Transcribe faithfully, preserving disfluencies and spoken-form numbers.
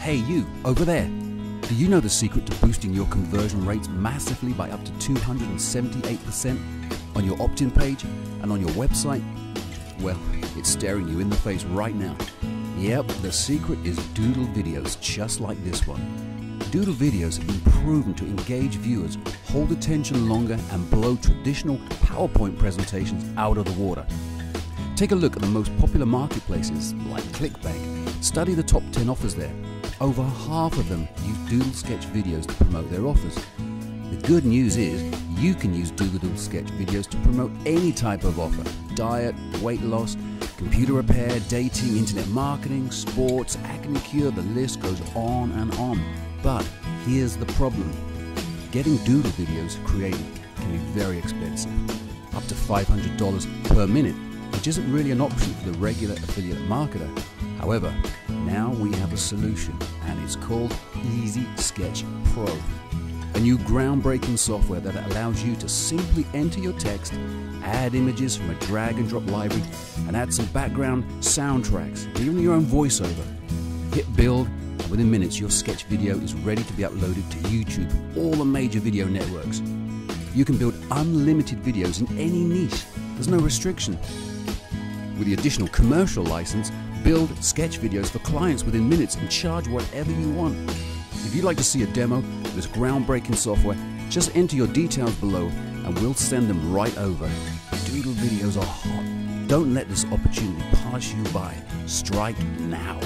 Hey you, over there! Do you know the secret to boosting your conversion rates massively by up to two hundred seventy-eight percent on your opt-in page and on your website? Well, it's staring you in the face right now. Yep, the secret is doodle videos just like this one. Doodle videos have been proven to engage viewers, hold attention longer, and blow traditional PowerPoint presentations out of the water. Take a look at the most popular marketplaces like ClickBank. Study the top ten offers there. Over half of them use Doodle Sketch videos to promote their offers. The good news is you can use Doodle Sketch videos to promote any type of offer: diet, weight loss, computer repair, dating, internet marketing, sports, acne cure, the list goes on and on. But here's the problem. Getting doodle videos created can be very expensive, up to five hundred dollars per minute, which isn't really an option for the regular affiliate marketer. However, now we have a solution, and it's called Easy Sketch Pro. A new groundbreaking software that allows you to simply enter your text, add images from a drag and drop library, and add some background soundtracks, even your own voiceover. Hit build, and within minutes your sketch video is ready to be uploaded to YouTube and all the major video networks. You can build unlimited videos in any niche. There's no restriction. With the additional commercial license, build sketch videos for clients within minutes and charge whatever you want. If you'd like to see a demo of this groundbreaking software, just enter your details below and we'll send them right over. Doodle videos are hot. Don't let this opportunity pass you by. Strike now.